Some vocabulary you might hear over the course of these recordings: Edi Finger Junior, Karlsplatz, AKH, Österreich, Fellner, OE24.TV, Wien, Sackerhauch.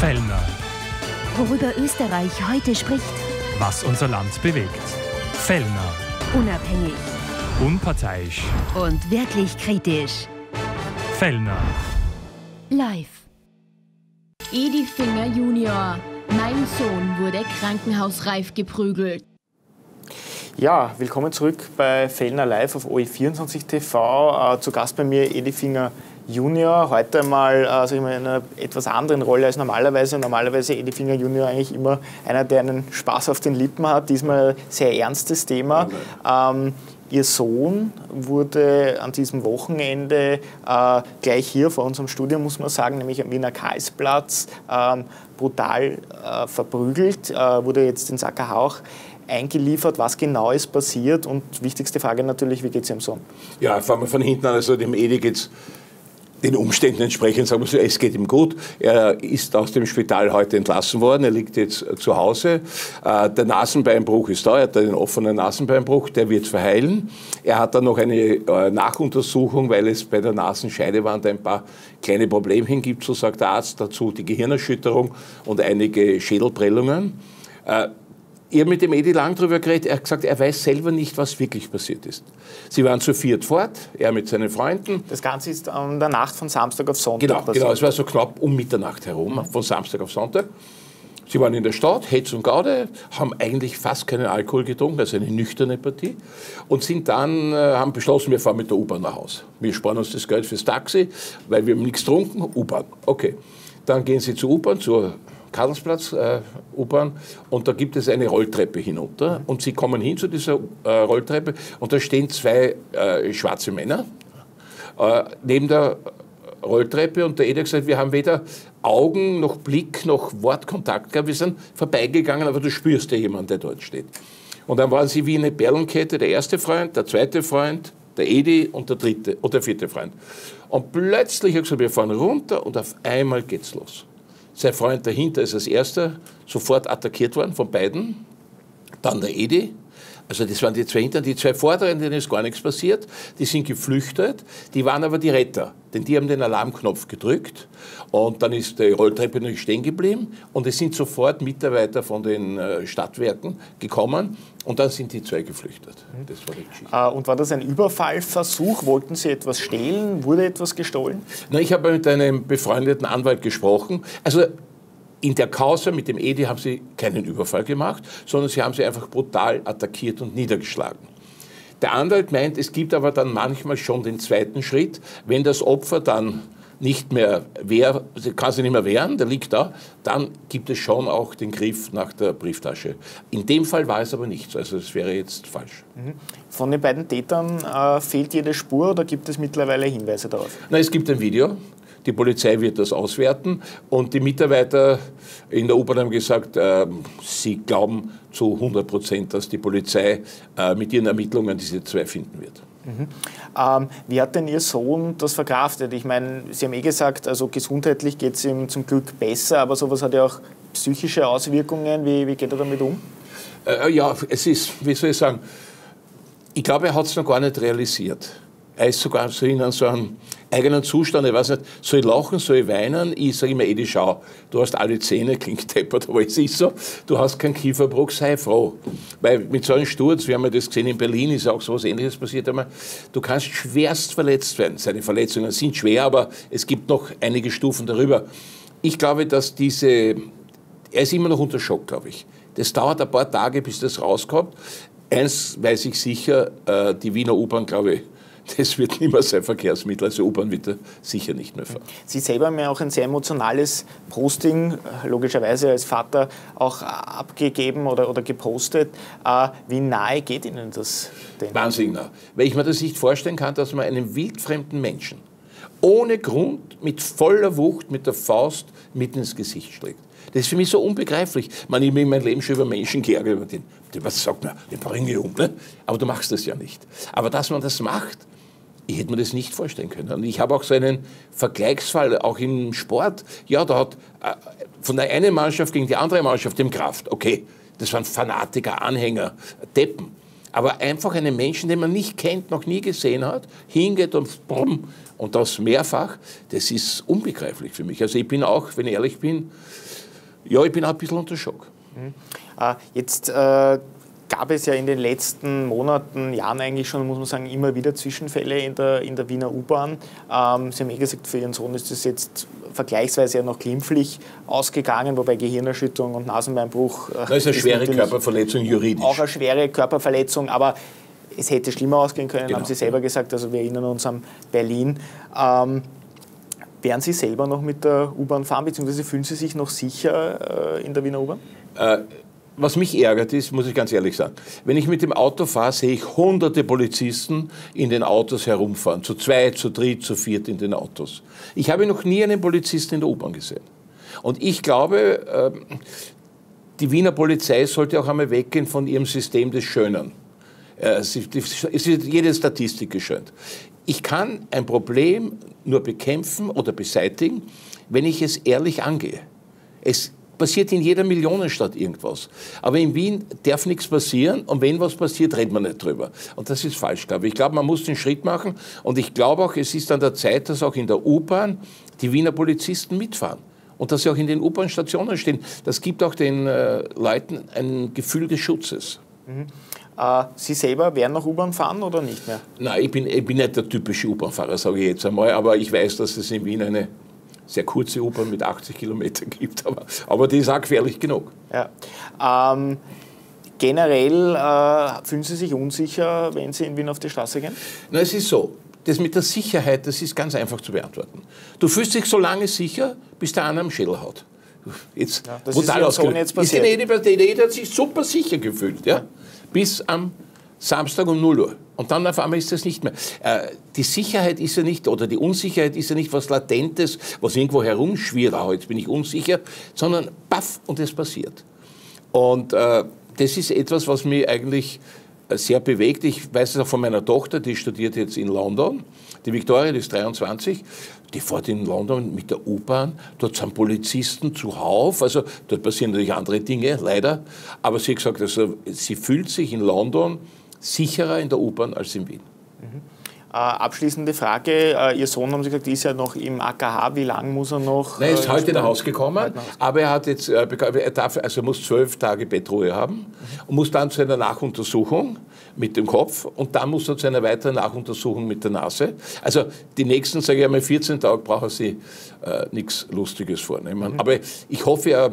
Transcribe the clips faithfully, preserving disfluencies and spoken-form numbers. Fellner. Worüber Österreich heute spricht. Was unser Land bewegt. Fellner. Unabhängig. Unparteiisch. Und wirklich kritisch. Fellner. Live. Edi Finger Junior. Mein Sohn wurde krankenhausreif geprügelt. Ja, willkommen zurück bei Fellner Live auf O E vierundzwanzig T V. Äh, zu Gast bei mir Edi Finger Junior. Heute mal, äh, sag ich mal in einer etwas anderen Rolle als normalerweise. Normalerweise Edi Finger Junior eigentlich immer einer, der einen Spaß auf den Lippen hat. Diesmal ein sehr ernstes Thema. Ähm, Ihr Sohn wurde an diesem Wochenende äh, gleich hier vor unserem Studio, muss man sagen, nämlich am Wiener Karlsplatz, ähm, brutal äh, verprügelt, äh, wurde jetzt in Sackerhauch eingeliefert. Was genau ist passiert? Und wichtigste Frage natürlich, wie geht es Ihrem Sohn? Ja, fangen wir von hinten an. Also dem Edi geht es den Umständen entsprechend, sagen wir so, es geht ihm gut. Er ist aus dem Spital heute entlassen worden, er liegt jetzt zu Hause. Der Nasenbeinbruch ist da, er hat einen offenen Nasenbeinbruch, der wird verheilen. Er hat dann noch eine Nachuntersuchung, weil es bei der Nasenscheidewand ein paar kleine Problemchen gibt, so sagt der Arzt, dazu die Gehirnerschütterung und einige Schädelprellungen. Ich habe mit dem Edi lang darüber geredet, er hat gesagt, er weiß selber nicht, was wirklich passiert ist. Sie waren zu viert fort, er mit seinen Freunden. Das Ganze ist an der Nacht von Samstag auf Sonntag genau, passiert. Genau, es war so knapp um Mitternacht herum, mhm. von Samstag auf Sonntag. Sie waren in der Stadt, Hetz und Gaude, haben eigentlich fast keinen Alkohol getrunken, also eine nüchterne Partie. Und sind dann, äh, haben beschlossen, wir fahren mit der U-Bahn nach Hause. Wir sparen uns das Geld fürs Taxi, weil wir haben nichts getrunken, U-Bahn, okay. Dann gehen sie zur U-Bahn, zur Karlsplatz, äh, U-Bahn, und da gibt es eine Rolltreppe hinunter. Und sie kommen hin zu dieser äh, Rolltreppe und da stehen zwei äh, schwarze Männer äh, neben der Rolltreppe. Und der Edi hat gesagt, wir haben weder Augen noch Blick noch Wortkontakt gehabt. Wir sind vorbeigegangen, aber du spürst ja jemanden, der dort steht. Und dann waren sie wie eine Perlenkette, der erste Freund, der zweite Freund, der Edi und der dritte oder der vierte Freund. Und plötzlich hat er gesagt, wir fahren runter und auf einmal geht's los. Sein Freund dahinter ist als erster sofort attackiert worden von beiden. Dann der Edi. Also das waren die zwei Hintern. Die zwei Vorderen, denen ist gar nichts passiert. Die sind geflüchtet. Die waren aber die Retter. Denn die haben den Alarmknopf gedrückt. Und dann ist die Rolltreppe noch stehen geblieben. Und es sind sofort Mitarbeiter von den Stadtwerken gekommen. Und dann sind die zwei geflüchtet. Das war die Geschichte. Und war das ein Überfallversuch? Wollten Sie etwas stehlen? Wurde etwas gestohlen? Na, ich habe mit einem befreundeten Anwalt gesprochen. Also in der Causa mit dem Edi haben sie keinen Überfall gemacht, sondern sie haben sie einfach brutal attackiert und niedergeschlagen. Der Anwalt meint, es gibt aber dann manchmal schon den zweiten Schritt, wenn das Opfer dann nicht mehr wehr, kann sich nicht mehr wehren, der liegt da, dann gibt es schon auch den Griff nach der Brieftasche. In dem Fall war es aber nichts, also es wäre jetzt falsch. Mhm. Von den beiden Tätern äh, fehlt jede Spur oder gibt es mittlerweile Hinweise darauf? Na, es gibt ein Video. Die Polizei wird das auswerten und die Mitarbeiter in der U-Bahn haben gesagt, äh, sie glauben zu hundert Prozent, dass die Polizei äh, mit ihren Ermittlungen diese zwei finden wird. Mhm. Ähm, wie hat denn Ihr Sohn das verkraftet? Ich meine, Sie haben eh gesagt, also gesundheitlich geht es ihm zum Glück besser, aber sowas hat ja auch psychische Auswirkungen. Wie, wie geht er damit um? Äh, ja, es ist, wie soll ich sagen, ich glaube, er hat es noch gar nicht realisiert. Er ist sogar so in so einem eigenen Zustand, ich weiß nicht, soll ich lachen, soll ich weinen? Ich sage immer, Edi, schau, du hast alle Zähne, klingt deppert, aber es ist so, du hast keinen Kieferbruch, sei froh. Weil mit so einem Sturz, wir haben ja das gesehen, in Berlin ist auch so was Ähnliches passiert einmal, du kannst schwerst verletzt werden. Seine Verletzungen sind schwer, aber es gibt noch einige Stufen darüber. Ich glaube, dass diese, er ist immer noch unter Schock, glaube ich. Das dauert ein paar Tage, bis das rauskommt. Eins weiß ich sicher, die Wiener U-Bahn, glaube ich, das wird nicht mehr sein Verkehrsmittel, also U-Bahn wird er sicher nicht mehr fahren. Sie selber haben ja auch ein sehr emotionales Posting, logischerweise als Vater, auch abgegeben oder, oder gepostet. Wie nahe geht Ihnen das denn? Wahnsinnig nah. Weil ich mir das nicht vorstellen kann, dass man einem wildfremden Menschen ohne Grund, mit voller Wucht, mit der Faust mitten ins Gesicht schlägt. Das ist für mich so unbegreiflich. Man, ich habe mich in meinem Leben schon über Menschen geärgert, über den, was sagt man, den bringe ich um, ne? Aber du machst das ja nicht. Aber dass man das macht, ich hätte mir das nicht vorstellen können. Und ich habe auch so einen Vergleichsfall, auch im Sport. Ja, da hat äh, von der einen Mannschaft gegen die andere Mannschaft im Kraft, okay, das waren Fanatiker, Anhänger, Deppen. Aber einfach einen Menschen, den man nicht kennt, noch nie gesehen hat, hingeht und brumm, und das mehrfach, das ist unbegreiflich für mich. Also ich bin auch, wenn ich ehrlich bin, ja, ich bin auch ein bisschen unter Schock. Mhm. Äh, jetzt äh, gab es ja in den letzten Monaten, Jahren eigentlich schon, muss man sagen, immer wieder Zwischenfälle in der, in der Wiener U-Bahn. Ähm, Sie haben eh gesagt, für Ihren Sohn ist das jetzt vergleichsweise ja noch glimpflich ausgegangen, wobei Gehirnerschütterung und Nasenbeinbruch... Äh, das ist eine ist schwere Körperverletzung juridisch. Auch eine schwere Körperverletzung, aber es hätte schlimmer ausgehen können, genau. Haben Sie selber gesagt. Also wir erinnern uns an Berlin. Ähm, Werden Sie selber noch mit der U-Bahn fahren, beziehungsweise fühlen Sie sich noch sicher äh, in der Wiener U-Bahn? Äh, was mich ärgert ist, muss ich ganz ehrlich sagen, wenn ich mit dem Auto fahre, sehe ich hunderte Polizisten in den Autos herumfahren. Zu zweit, zu dritt, zu viert in den Autos. Ich habe noch nie einen Polizisten in der U-Bahn gesehen. Und ich glaube, äh, die Wiener Polizei sollte auch einmal weggehen von ihrem System des Schönen. Äh, sie, die, es wird jede Statistik geschönt. Ich kann ein Problem nur bekämpfen oder beseitigen, wenn ich es ehrlich angehe. Es passiert in jeder Millionenstadt irgendwas. Aber in Wien darf nichts passieren und wenn was passiert, redet man nicht drüber. Und das ist falsch, glaube ich. Ich glaube, man muss den Schritt machen und ich glaube auch, es ist an der Zeit, dass auch in der U-Bahn die Wiener Polizisten mitfahren. Und dass sie auch in den U-Bahn-Stationen stehen. Das gibt auch den äh, Leuten ein Gefühl des Schutzes. Mhm. Sie selber werden noch U-Bahn fahren oder nicht mehr? Nein, ich bin, ich bin nicht der typische U-Bahn-Fahrer, sage ich jetzt einmal. Aber ich weiß, dass es in Wien eine sehr kurze U-Bahn mit achtzig Kilometern gibt. Aber, aber die ist auch gefährlich genug. Ja. Ähm, generell äh, fühlen Sie sich unsicher, wenn Sie in Wien auf die Straße gehen? Na, es ist so. Das mit der Sicherheit, das ist ganz einfach zu beantworten. Du fühlst dich so lange sicher, bis der einer am Schädel haut. Jetzt, ja, das brutal ist ja jetzt passiert. Jeder hat sich super sicher gefühlt, ja? Ja. Bis am Samstag um null Uhr. Und dann auf einmal ist das nicht mehr. Äh, die Sicherheit ist ja nicht, oder die Unsicherheit ist ja nicht was Latentes, was irgendwo herumschwirrt, oh, jetzt bin ich unsicher, sondern paff, und es passiert. Und äh, das ist etwas, was mich eigentlich sehr bewegt. Ich weiß es auch von meiner Tochter, die studiert jetzt in London. Die Victoria, die ist dreiundzwanzig, die fährt in London mit der U-Bahn. Dort sind Polizisten zuhauf. Also dort passieren natürlich andere Dinge, leider. Aber sie hat gesagt, also, sie fühlt sich in London sicherer in der U-Bahn als in Wien. Mhm. Äh, abschließende Frage. Äh, Ihr Sohn, haben Sie gesagt, ist ja noch im A K H. Wie lange muss er noch? Nein, er ist äh, heute nach Hause gekommen, aber er, hat jetzt, äh, er darf, also muss zwölf Tage Bettruhe haben mhm. und muss dann zu einer Nachuntersuchung mit dem Kopf und dann muss er zu einer weiteren Nachuntersuchung mit der Nase. Also die nächsten, sage ich einmal, vierzehn Tage brauchen Sie äh, nichts Lustiges vornehmen. Mhm. Aber ich hoffe, er...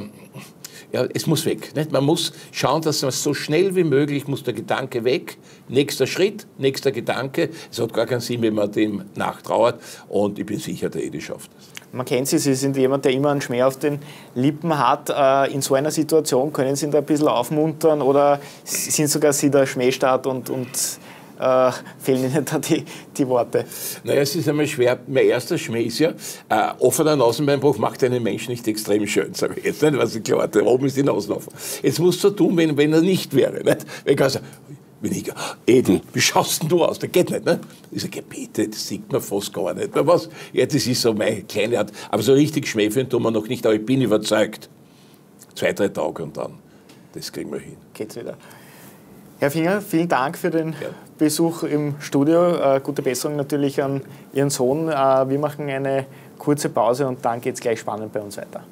Ja, es muss weg. Nicht? Man muss schauen, dass man so schnell wie möglich muss der Gedanke weg. Nächster Schritt, nächster Gedanke. Es hat gar keinen Sinn, wenn man dem nachtrauert. Und ich bin sicher, der Edi schafft es. Man kennt Sie, Sie sind jemand, der immer einen Schmäh auf den Lippen hat. In so einer Situation können Sie ihn da ein bisschen aufmuntern oder sind sogar Sie der Schmähstaat und, und äh, fehlen Ihnen da die, die Worte? Naja, es ist einmal schwer. Mein erster Schmäh ist ja, äh, offener Nasenbeinbruch macht einen Menschen nicht extrem schön, sage ich jetzt. Nicht? Was ist klar, da oben ist die Nase offen. Jetzt musst du tun, wenn, wenn er nicht wäre. Nicht? Wenn ich sage, Edi, wie schaust denn du aus? Das geht nicht. Ne? Ich sage, bitte, das sieht man fast gar nicht. Na, was? Ja, das ist so meine kleine Art. Aber so richtig schmähführend tun wir noch nicht. Aber ich bin überzeugt. Zwei, drei Tage und dann. Das kriegen wir hin. Geht's wieder. Herr Finger, vielen Dank für den ja. Besuch im Studio. Äh, gute Besserung natürlich an Ihren Sohn. Äh, wir machen eine kurze Pause und dann geht es gleich spannend bei uns weiter.